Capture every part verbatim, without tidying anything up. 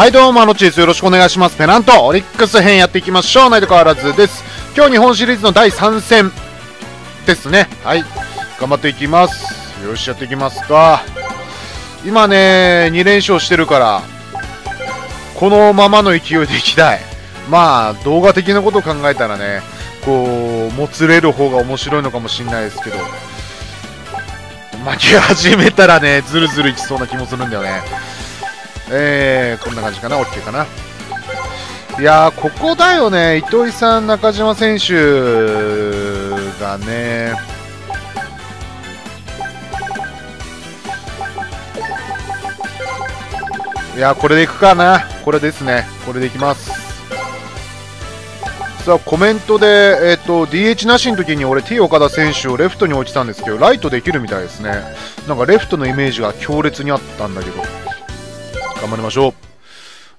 はいどうも、あのチーズよろしくお願いします。ペナントオリックス編やっていきましょう。ないと変わらずです。今日日本シリーズのだいさん戦ですね。はい頑張っていきます。よしやっていきますか。今ねに連勝してるからこのままの勢いでいきたい。まあ動画的なことを考えたらねこうもつれる方が面白いのかもしれないですけど、負け始めたらねずるずるいきそうな気もするんだよね。えー、こんな感じかな。 OK かな。いやーここだよね。糸井さん中島選手がねいやーこれでいくかな。これですね。これでいきます。さあコメントで、えー、と ディーエイチ なしの時に俺 T 岡田選手をレフトに置いてたんですけどライトできるみたいですね。なんかレフトのイメージが強烈にあったんだけど頑張りましょ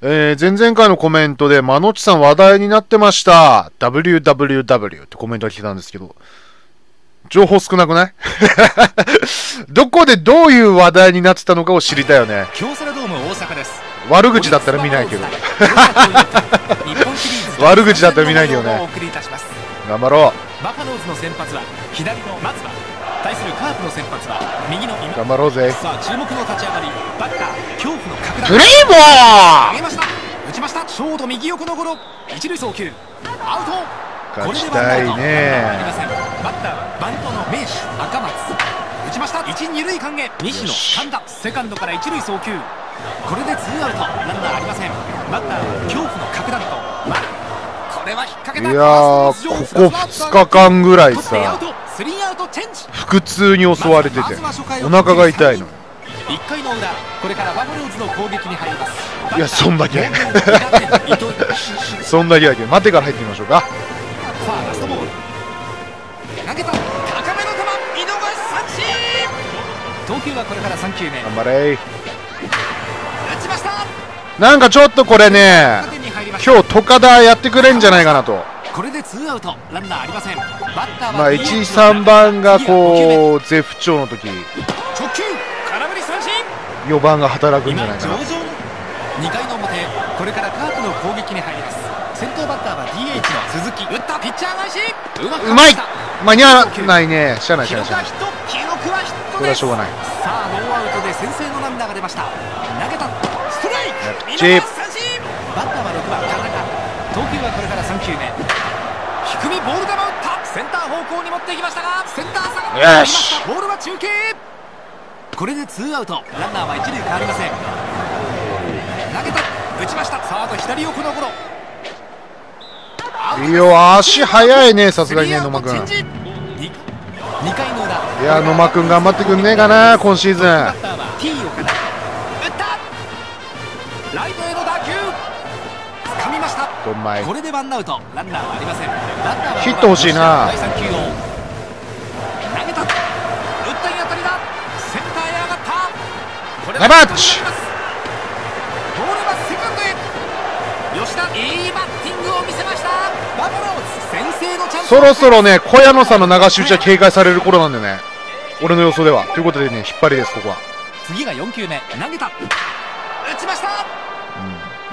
う。えー、前々回のコメントで、まのちさん話題になってました。ダブリューダブリューダブリュー ってコメントが来てたんですけど、情報少なくないどこでどういう話題になってたのかを知りたいよね。京セラドーム大阪です。悪口だったら見ないけど。悪口だったら見ないけどね。頑張ろう。バファローズの先発は左の松葉。対するカープの先発は右の頑張ろうぜ。さあ注目の立ち上がり、バッター恐怖の角度プレイボール投げました。打ちました。ショート右横のゴロ、一塁送球アウト。勝ちたいね。バッターはバントの名手赤松。打ちました。一二塁間へ西野神田、セカンドから一塁送球。これでツーアウト、ランナーありません。バッターは恐怖の角度と丸、これは引っ掛けた。いやーここふつかかんぐらいさ腹痛に襲われててお腹が痛いの。いっかいの裏、これからバファローズの攻撃に入ります。いやそんだけそんだけだけど待てから入ってみましょうか。さあラストボール投げた。高めの球見逃し三振。投球はこれからさんきゅうめ。頑張れ。打ちました。なんかちょっとこれね今日トカダやってくれんじゃないかなと。これでツーアウト、ランナーありません。バッターはまあいち、さんばんがこう絶不調の時、よんばんが働くんじゃないかな。にかいの表、これからカープの攻撃に入ります。先頭バッターは ディーエイチ の鈴木。打ったピッチャー返し。うまい。間に合わないね。しゃあないしゃあないしゃあない。これはしょうがない。さあノーアウトで先制のランナーが出ました。投げた。ストライク。見逃し三振。バッターはろくばん田中。投球はこれからさんきゅうめ。低めボール球打った。センター方向に持っていきましたが、センター下がりました。ボールは中継。これでツーアウト、ランナーは一塁変わりません。投げた。打ちました。サード左横のゴロ。いいよ、足速いね、さすがにね、野間君。にかいの裏。いや、野間君頑張ってくんねえかな、今シーズン。打った。ライトへの打球。掴みました。これでワンアウト、ランナーはありません。ヒット欲しいな。投げた。打ったに当たりだ。センターへ上がった。これはナイバッチ。ボールはセカンドへ。吉田いいバッティングを見せました。バファローズ先制のチャンス。そろそろね小屋野さんの流し打ちは警戒される頃なんだよね。俺の予想では。ということでね引っ張りです。ここは。次がよんきゅうめ。投げた。打ちました。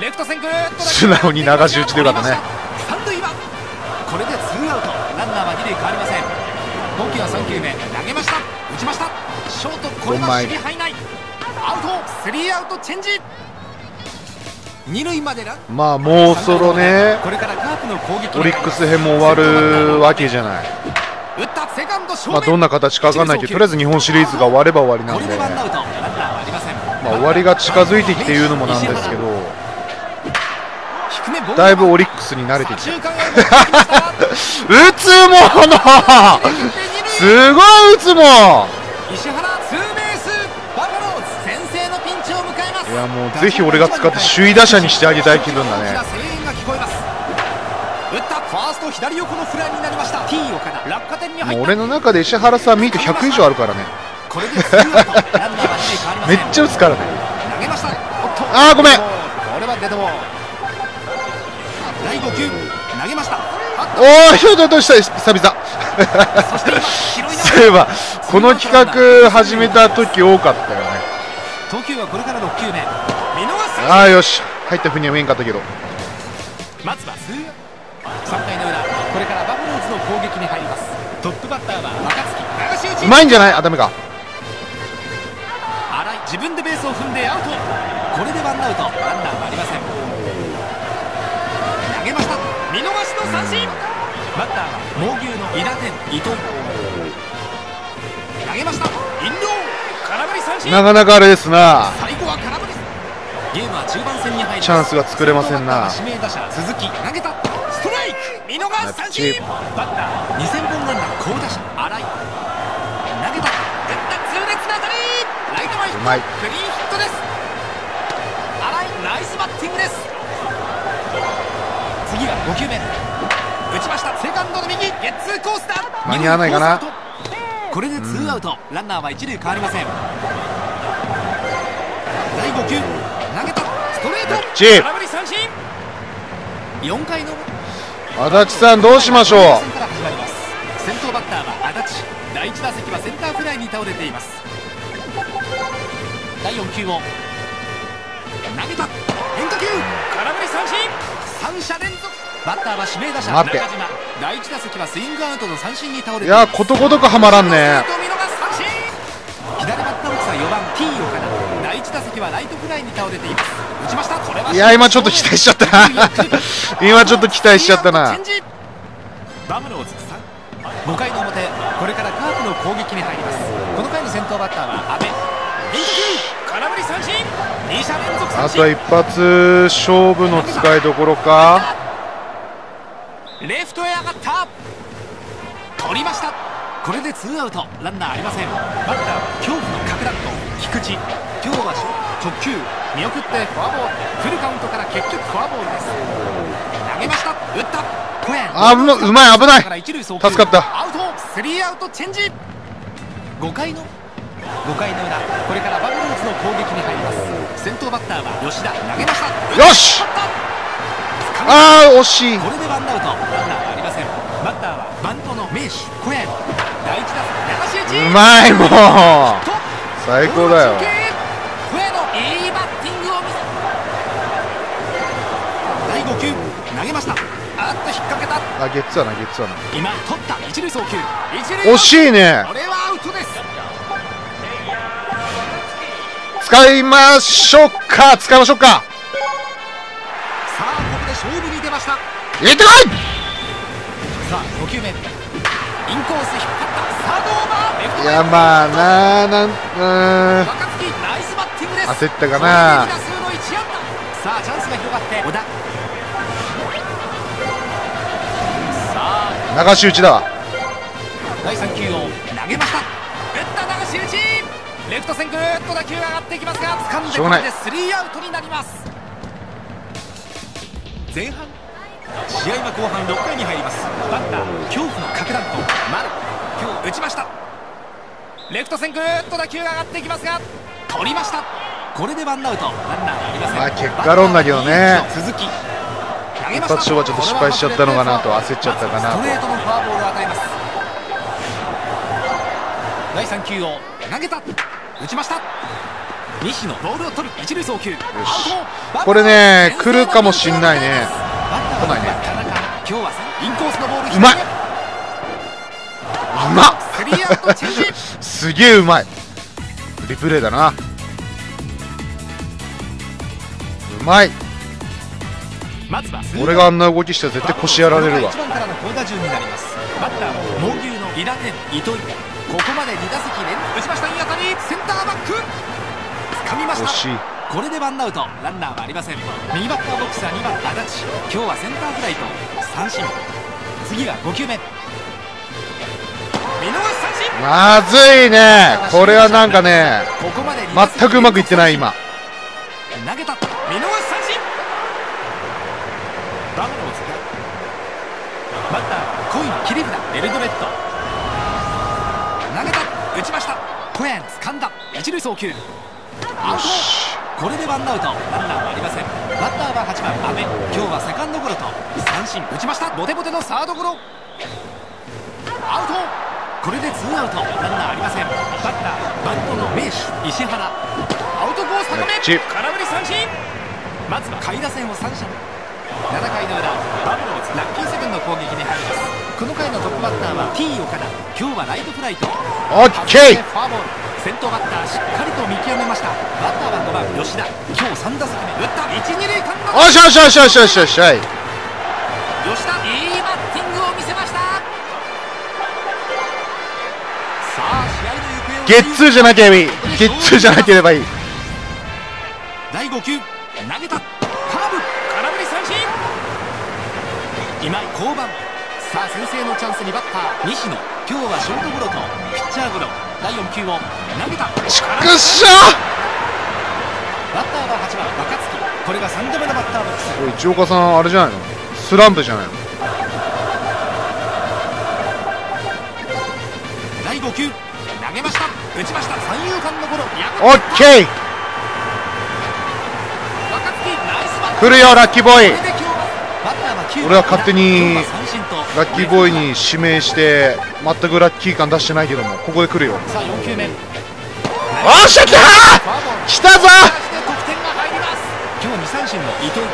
レフト線ぐーっと素直に流し打ちでよかったね。三塁はこれでツーアウト、ランナーは二塁変わりません。本気はさんきゅうめ。投げました。打ちました。ショートこれは守備範囲内。アウト。スリーアウトチェンジ。二塁までだ。まあもうそろねこれからカープの攻撃オリックス編も終わるわけじゃない。打ったセカンド正面。まあどんな形かわかんないけどとりあえず日本シリーズが終われば終わりなんで、ね、まあ終わりが近づいてきていうのもなんですけど。だいぶオリックスに慣れてきた。打つものすごい打つもいやもうぜひ俺が使って首位打者にしてあげたい気分だね。もう俺の中で石原さんミートひゃく以上あるからねめっちゃ打つからね。あーごめん。だいごきゅう投げました。おおひょどとした久々そういえばこの企画始めた時多かったよね。投球はこれからろっきゅうめ。見逃し。ああよし入ったふうには見えんかったけど、まずはさんかいの裏、これからバファローズの攻撃に入ります。トップバッターは若月。うまいんじゃない？あ、ダメか。荒井、自分でベースを踏んでアウト。これでワンアウト、ランナーはありません。投げました、見逃しの三振。バッターは猛牛の韋駄天、伊藤。投げました、飲料、空振り三振。なかなかあれですな。最後は空振り。ゲームは中盤戦に入り、チャンスが作れませんな。指名打者鈴木、投げたストライク、見逃し三振。バッターにせんぼん安打、好打者荒井。投げた、打った痛烈な当たり、ライト前ヒット、クリーンヒットです。荒井、ナイスバッティングです。次はごきゅうめ、打ちました、セカンドの右、ゲッツーコースだ、間に合わないかな。これでツーアウト、ランナーはいち塁変わりません。だいごきゅう、投げたストレート、空振り三振。よんかいの足立さん、どうしましょう。先頭バッターは足立、だいいち打席はセンターフライに倒れています。だいよんきゅうも投げた、変化球、空振り三振。さん者連続。バッターは指名打者中島、だいいち打席はスイングアウトの三振に倒れています。いや、ことごとくはまらんね。左バッターボックスはよんばん T 岡田、だいいち打席はライトフライに倒れています。打ちました、これは。いや、今ちょっと期待しちゃったな。今ちょっと期待しちゃったな。バファローズごかいの表、これからカープの攻撃に入ります。この回の先頭バッターは阿部。変化球、空振り三振。に者連続三振。あと一発勝負の使いどころか。レフトへ上がった。取りました。これでツーアウト、ランナーありません。バッターは恐怖の角弾と菊池。今日は直球見送ってフォアボール、フルカウントから結局フォアボールです。投げました、打った、小屋、あぶうまい、危ない、助かった。アウト、スリーアウトチェンジ。ごかいのごかいの裏、これからバファローズの攻撃に入ります。先頭バッターは吉田、投げました、よし、ああ惜しい。これでワンアウト、ランナーはありません。バッターはバントの名手小屋、第一打席流し打ち、うまい、もう最高だよ。投げました。あっと引っ掛けた。あ、ゲッツーな、ゲッツーな。今取った一塁送球。惜しいね。これはアウトです。使いましょうか。使いましょうか。さあ、ここで勝負に出ました。入れてこい。さあ、ごきゅうめ。インコース引っ張った。サードオーバー。いや、まあなあ、なん、うーん。若月、ナイスバッティングです。焦ったかな。さあ、チャンスが広がって小田。流し打ちだ。だいさん球を投げました。打った、流し打ち。レフト線ぐーっと打球が上がっていきますが、掴んでこれでスリーアウトになります。前半、試合は後半ろっかいに入ります。バッター恐怖の角弾と丸、今日打ちました。レフト線ぐーっと打球が上がっていきますが、取りました。これでワンアウト、ランナーありません。まあ結果論だけどね。続き。一発勝負はちょっと失敗しちゃったのかなと、焦っちゃったかなと。ストレートのフォアボールを与えます。だいさん球を投げた、打ちました。西野、ボールを取る、一塁送球。よし、これね、来るかもしんないね。来ないね。今日はインコースのボール。うまい。うまっ。すげえうまい。リプレイだな。うまい。俺があんな動きしたら絶対腰やられるわ。いちばんからの好打順になります。バッターは猛牛の韋駄天、糸井。ここまでに打席連続、打ちました、いい当たり、センターバック掴みました。これでワンアウト、ランナーはありません。右バッターボックスはにばん足立、今日はセンターフライと三振。次はごきゅうめ、見逃し三振。まずいね、これはなんかね、全くうまくいってない。今投げた、見逃し三振。バッターはコイン切り札エルドレッド、投げた、打ちました、コエン掴んだ、一塁送球、アウト。これでワンアウト、ランナーはありません。バッターははちばん阿部、今日はセカンドゴロと三振。打ちました、ボテボテのサードゴロ、アウト。これでツーアウト、ランナーありません。バッターバントの名手石原、アウトコース高め、空振り三振。まずは下位打線を三者ななかいの裏、バブルをラッキーセブンの攻撃に入ります。この回のトップバッターは T 岡田。今日はライトフライとオッケーフォアボール。先頭バッターしっかりと見極めました。バッターはごばん吉田。今日さん打席目打ったいち、に塁間隔。おしゃしゃしゃしゃしゃしゃい。吉田いいバッティングを見せました。さあ試合の行方をゲッツーじゃなければいい、ゲッツーじゃなければいい。だいご球投げたカーブ空振り三振。今井降板。さあ先制のチャンスにバッター西野。今日はショートゴロとピッチャーゴロ。だいよん球を投げた。ちくしょう。バッターははちばん若月。これがさんどめのバッターボックス。これ市岡さんあれじゃないの、スランプじゃないの。だいご球投げました。打ちました三遊間のゴロ。オッケー来るよラッキーボーイ。俺は勝手にラッキーボーイに指名して全くラッキー感出してないけども、ここで来るよ。おっしゃ来た来たぞ。今日に三振の伊藤。だ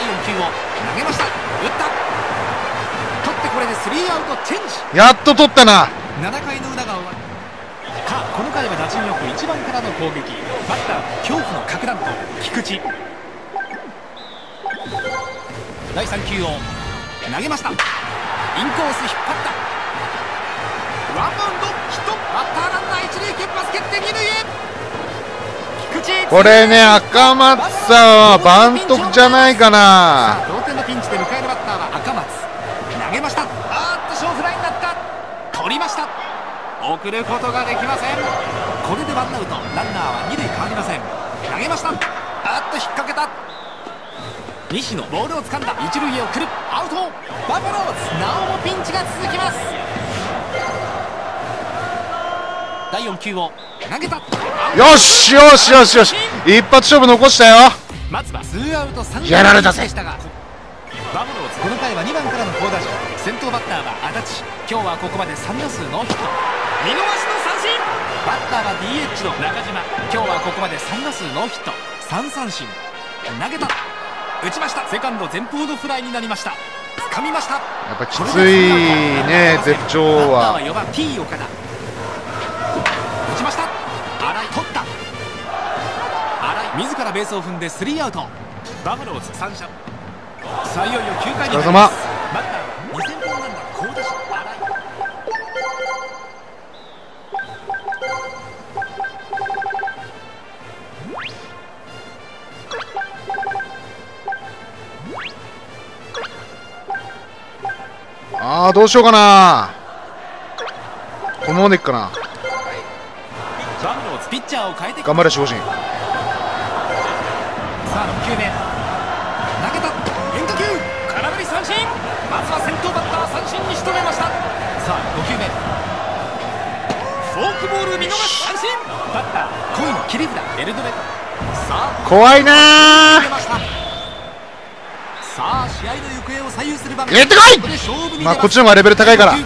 いよん球を投げました。打った取ってこれでスリーアウトチェンジ。やっと取ったな。ななかいの裏が終わる。この回は打順よくいちばんからの攻撃。バッター恐怖の核弾頭菊池。だいさん球を投げました。インコース引っ張ったワンバウンドヒット。バッターランナーいち塁蹴っパス蹴ってに塁へ菊池。これね赤松さんはバントじゃないかな。同点のピンチで迎えるバッターは赤松。投げました。あーっとショーフライになった。取りました。送ることができません。これでワンアウトランナーはに塁変わりません。投げました。あっと引っ掛けた西野。ボールを掴んだいち塁へ送るアウト。バファローズなおもピンチが続きます。だいよん球を投げた。よしよしよしよし、一発勝負残したよ。まずはツーアウトさん塁やられたぜ。バファローズこの回はにばんからの好打順。先頭バッターは足立。今日はここまでさん打数ノーヒット。見逃しの三振。バッターは ディーエイチ の中島。今日はここまでさん打数ノーヒットさん三振。投げた打ちましたセカンド前方のフライになりました。掴みました。やっぱきついね絶頂は。バッターはよん番 T 岡田。打ちました。新井取った。新井自らベースを踏んでスリーアウト。バファローズ三者。さあいよいよきゅう回に入ります。バッターはにせん本安打好打者新井。あーどうしようかな。このままでいくかな。頑張れ守護神。さあろく球目投げた変化球空振り三振。まずは先頭バッター三振に仕留めました。さあご球目フォークボール見逃し三振。バッター恋の切り札エルドレ。さあ怖いなー。さあ試合の行方を左右する場面。入れてこい。まあこっちの方がレベル高いから。投げ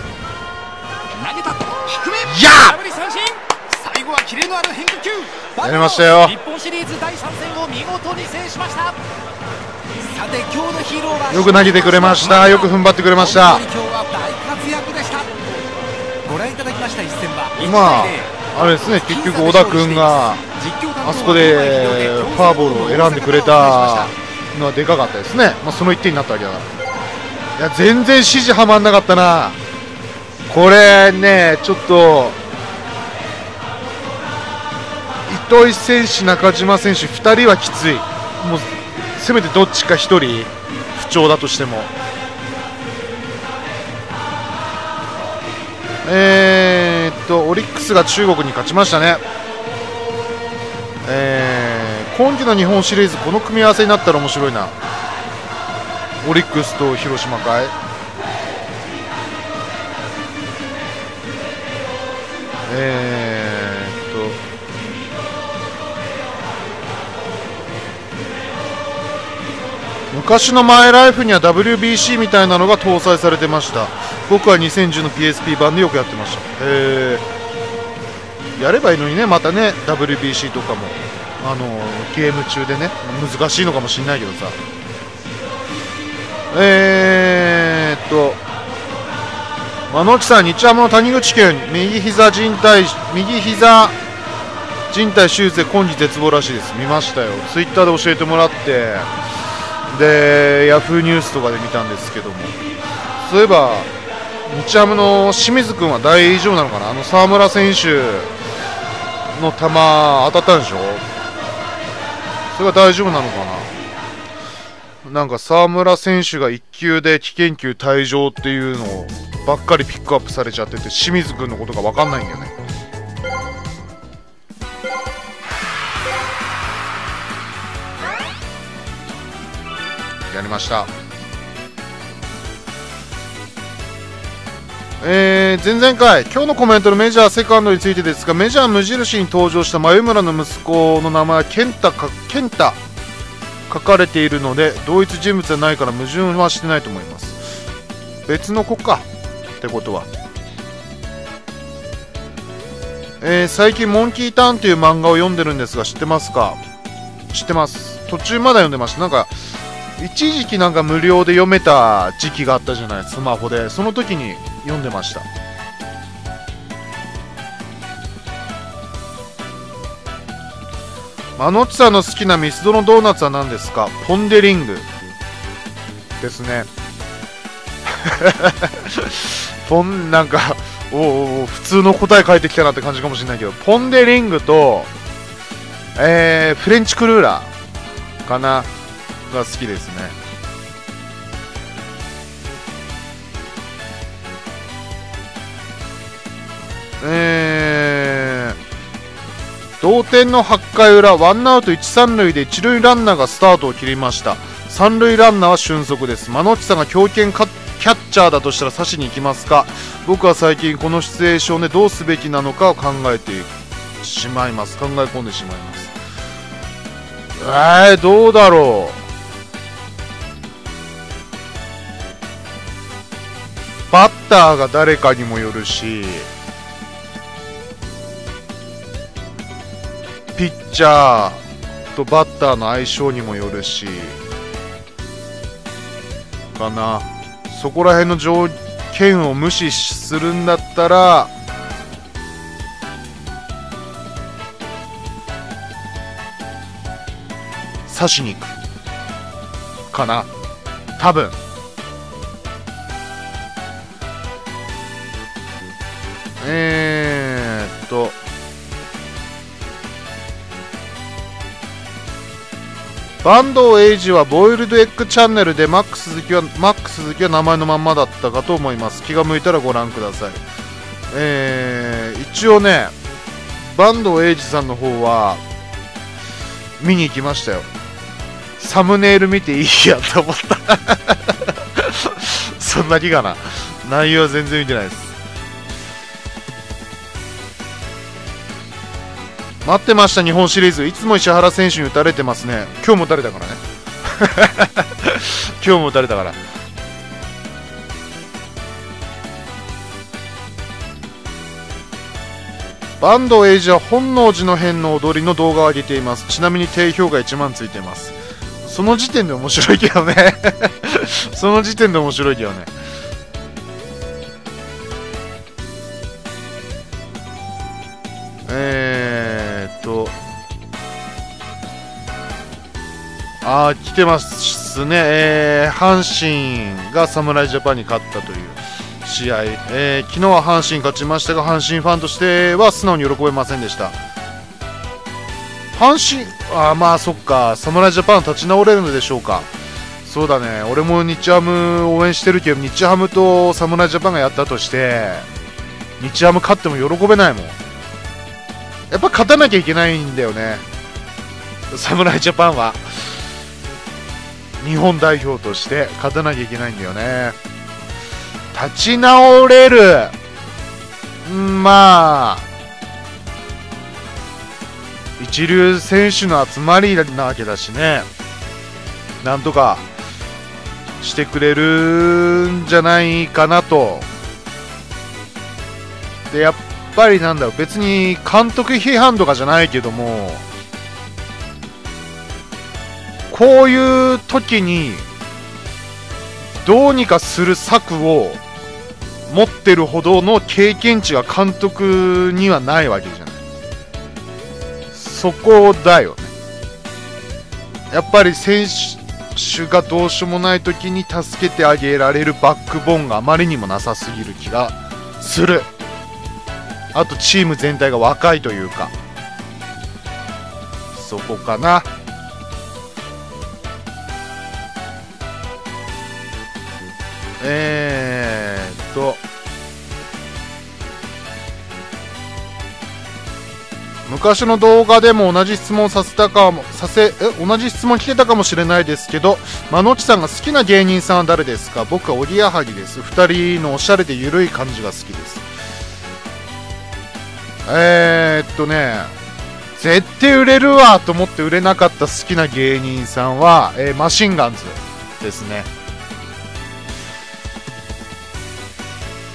た低め空振り三振。最後はキレのある変化球。やりましたよ。日本シリーズだいさん戦を見事に制しました。さて今日のヒーローはよく投げてくれました。よく踏ん張ってくれました。今日は大活躍でした。ご覧いただきました一戦はまああれですね、結局小田君があそこでフォアボールを選んでくれたのはでかかったですね。まあ、そのいってんになったわけだから。いや全然指示はまんなかったなこれね。ちょっと糸井選手中島選手ふたりはきつい。もうせめてどっちかひとり不調だとしても、えー、っとオリックスが中国に勝ちましたね。えー今季の日本シリーズこの組み合わせになったら面白いな。オリックスと広島かい、えー、っと昔のマイライフには ダブリュービーシー みたいなのが搭載されてました。僕はにせんじゅうの ピーエスピー 版でよくやってました。えー、やればいいのにねまたね ダブリュービーシー とかも。あのゲーム中でね、難しいのかもしれないけどさ、えーっとまのきさん、日ハムの谷口君、右膝靭帯右膝靭帯手術で今季絶望らしいです。見ましたよ、ツイッターで教えてもらって、でヤフーニュースとかで見たんですけども、そういえば日ハムの清水君は大丈夫なのかな。あの沢村選手の球当たったんでしょ、それは大丈夫なのかな。なんか沢村選手がいっ球で危険球退場っていうのをばっかりピックアップされちゃってて、清水君のことが分かんないんだよね。やりました。えー、前々回、今日のコメントのメジャーセカンドについてですが、メジャー無印に登場した眉村の息子の名前は健太か健太書かれているので、同一人物じゃないから矛盾はしてないと思います。別の子かってことは、えー、最近「モンキーターン」という漫画を読んでるんですが、知ってますか。知ってます。途中まで読んでました。なんか一時期なんか無料で読めた時期があったじゃない、スマホで。その時に読んでました。まのっちさんの好きなミスドのドーナツは何ですか。ポンデリングですね。ポンなんかおうおう普通の答え返ってきたなって感じかもしれないけど、ポンデリングと、えー、フレンチクルーラーかなが好きですね。えー、同点のはちかい裏、ワンアウトいち、さん塁で一塁ランナーがスタートを切りました。三塁ランナーは俊足です。まのっちさんが強肩キャッチャーだとしたら刺しに行きますか。僕は最近このシチュエーションでどうすべきなのかを考えてしまいます。考え込んでしまいます。えー、どうだろう。バッターが誰かにもよるし、ピッチャーとバッターの相性にもよるしかな。そこら辺の条件を無視するんだったら、刺しに行くかな、多分。えーっと坂東栄治はボイルドエッグチャンネルでマックス鈴木はマックス鈴木は名前のまんまだったかと思います。気が向いたらご覧ください。えー、一応ね坂東栄治さんの方は見に行きましたよ。サムネイル見ていいやと思ったそんな気がな、内容は全然見てないです。待ってました日本シリーズ。いつも石原選手に打たれてますね。今日も打たれたからね今日も打たれたから。坂東栄治は本能寺の変の踊りの動画を上げています。ちなみに低評価いちまんついています。その時点で面白いけどねその時点で面白いけどね。えーっとあー、来てますね。えー、阪神が侍ジャパンに勝ったという試合、えー、昨日は阪神勝ちましたが、阪神ファンとしては素直に喜べませんでした。阪神、あー、まあそっか、侍ジャパン立ち直れるのでしょうか。そうだね、俺も日ハム応援してるけど、日ハムと侍ジャパンがやったとして日ハム勝っても喜べないもん。やっぱ勝たなきゃいけないんだよね、侍ジャパンは。日本代表として勝たなきゃいけないんだよね。立ち直れる、まあ一流選手の集まりなわけだしね、なんとかしてくれるんじゃないかなと。でやっぱやっぱりなんだろう、別に監督批判とかじゃないけども、こういう時にどうにかする策を持ってるほどの経験値が監督にはないわけじゃない。そこだよね。やっぱり選手がどうしようもない時に助けてあげられるバックボーンがあまりにもなさすぎる気がする。あとチーム全体が若いというか、そこかな。えーっと昔の動画でも同じ質問させたかもさせえ同じ質問来てたかもしれないですけど、まのっちさんが好きな芸人さんは誰ですか？僕はおぎやはぎです。ふたりのおしゃれでゆるい感じが好きです。えーっとね絶対売れるわと思って売れなかった好きな芸人さんは、えー、マシンガンズですね。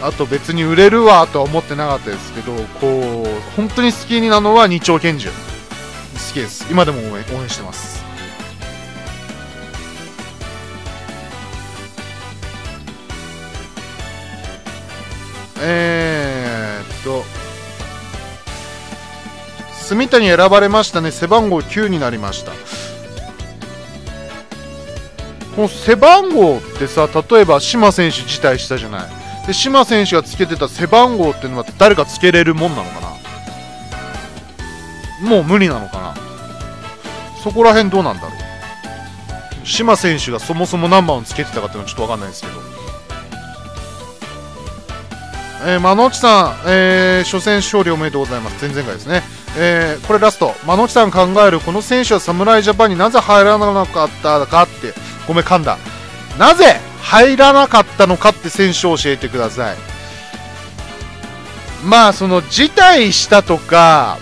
あと別に売れるわとは思ってなかったですけど、こう本当に好きになるのは二丁拳銃好きです。今でも応援、応援してます。えーっと住谷選ばれましたね。背番号きゅうになりました。この背番号ってさ、例えば島選手辞退したじゃない。で島選手がつけてた背番号っていうのは誰かつけれるもんなのかな？もう無理なのかな？そこら辺どうなんだろう。島選手がそもそも何番をつけてたかっていうのはちょっと分かんないですけど、えー、丸内さん、えー、初戦勝利おめでとうございます。前々回ですね、えー、これラスト。丸内さん考えるこの選手は侍ジャパンになぜ入らなかったかって、ごめん噛んだ、なぜ入らなかったのかって選手を教えてください。まあその辞退したとか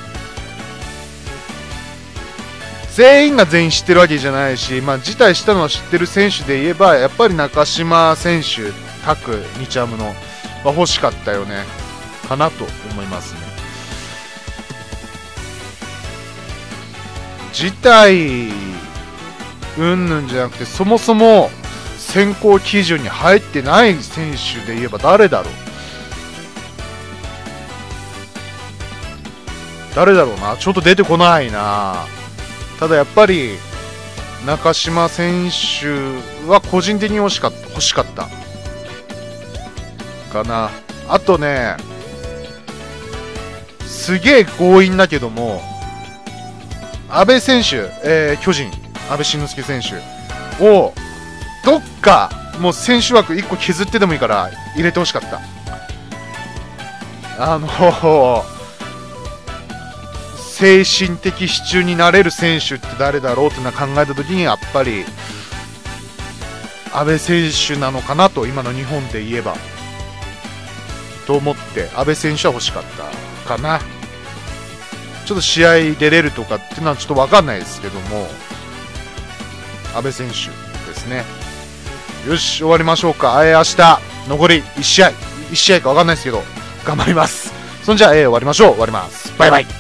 全員が全員知ってるわけじゃないし、まあ、辞退したのは知ってる選手で言えばやっぱり中島選手、タク、ニチャムのは欲しかったよねかなと思いますね。辞退うんぬんじゃなくて、そもそも選考基準に入ってない選手で言えば誰だろう誰だろうな、ちょっと出てこないな。ただやっぱり中島選手は個人的に欲しかった欲しかったかな。あとね、すげえ強引だけども阿部選手、えー、巨人阿部慎之助選手をどっかもう選手枠いっこ削ってでもいいから入れてほしかった。あの精神的支柱になれる選手って誰だろうってのは考えた時にやっぱり阿部選手なのかなと、今の日本で言えばと思って阿部選手は欲しかったかな。ちょっと試合出れるとかっていうのはちょっと分かんないですけども、阿部選手ですね。よし、終わりましょうか。えー、明日残りいち試合いち試合か分かんないですけど頑張ります。そんじゃ、えー、終わりましょう。終わります。バイバイ。